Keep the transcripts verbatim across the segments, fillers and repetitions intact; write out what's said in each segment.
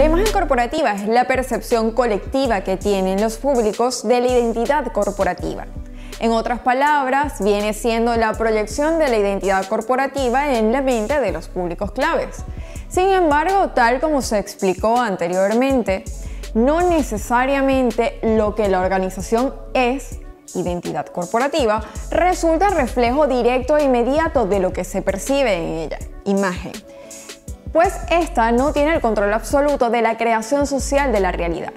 La imagen corporativa es la percepción colectiva que tienen los públicos de la identidad corporativa. En otras palabras, viene siendo la proyección de la identidad corporativa en la mente de los públicos claves. Sin embargo, tal como se explicó anteriormente, no necesariamente lo que la organización es, identidad corporativa, resulta reflejo directo e inmediato de lo que se percibe en ella, imagen, pues esta no tiene el control absoluto de la creación social de la realidad.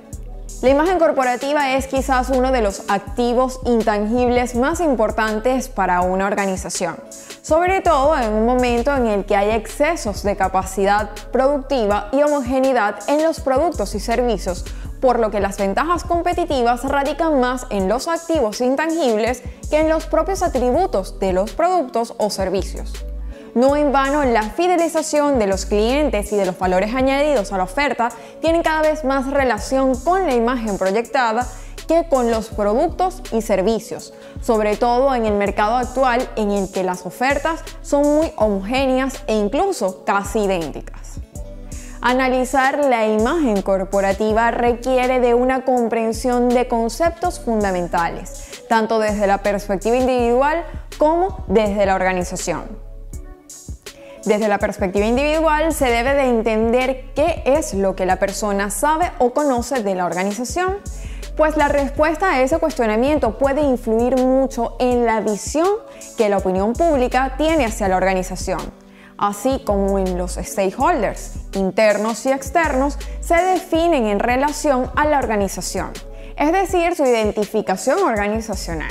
La imagen corporativa es quizás uno de los activos intangibles más importantes para una organización, sobre todo en un momento en el que hay excesos de capacidad productiva y homogeneidad en los productos y servicios, por lo que las ventajas competitivas radican más en los activos intangibles que en los propios atributos de los productos o servicios. No en vano, la fidelización de los clientes y de los valores añadidos a la oferta tienen cada vez más relación con la imagen proyectada que con los productos y servicios, sobre todo en el mercado actual en el que las ofertas son muy homogéneas e incluso casi idénticas. Analizar la imagen corporativa requiere de una comprensión de conceptos fundamentales, tanto desde la perspectiva individual como desde la organización. Desde la perspectiva individual se debe de entender qué es lo que la persona sabe o conoce de la organización, pues la respuesta a ese cuestionamiento puede influir mucho en la visión que la opinión pública tiene hacia la organización, así como en los stakeholders, internos y externos, se definen en relación a la organización, es decir, su identificación organizacional.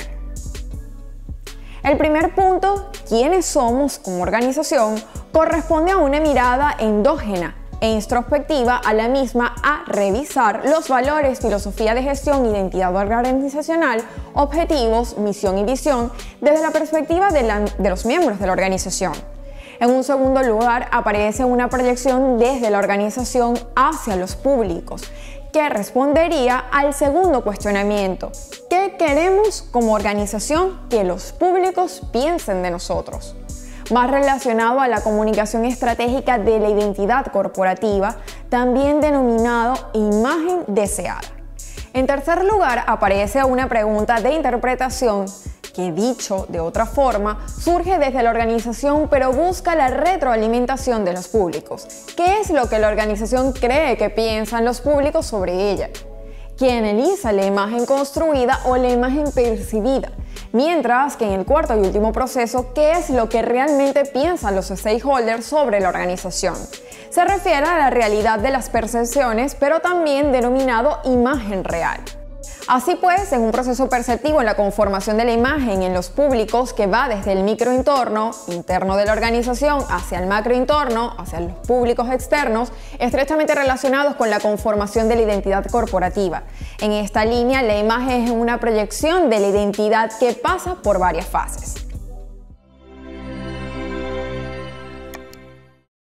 El primer punto, quiénes somos como organización, corresponde a una mirada endógena e introspectiva a la misma a revisar los valores, filosofía de gestión, identidad organizacional, objetivos, misión y visión desde la perspectiva de, la, de los miembros de la organización. En un segundo lugar, aparece una proyección desde la organización hacia los públicos, que respondería al segundo cuestionamiento. ¿Qué queremos como organización que los públicos piensen de nosotros? Más relacionado a la comunicación estratégica de la identidad corporativa, también denominado imagen deseada. En tercer lugar, aparece una pregunta de interpretación que, dicho de otra forma, surge desde la organización pero busca la retroalimentación de los públicos. ¿Qué es lo que la organización cree que piensan los públicos sobre ella? Quien analiza la imagen construida o la imagen percibida, mientras que en el cuarto y último proceso, ¿qué es lo que realmente piensan los stakeholders sobre la organización? Se refiere a la realidad de las percepciones, pero también denominado imagen real. Así pues, en un proceso perceptivo en la conformación de la imagen en los públicos que va desde el microentorno interno de la organización hacia el macroentorno, hacia los públicos externos, estrechamente relacionados con la conformación de la identidad corporativa. En esta línea, la imagen es una proyección de la identidad que pasa por varias fases.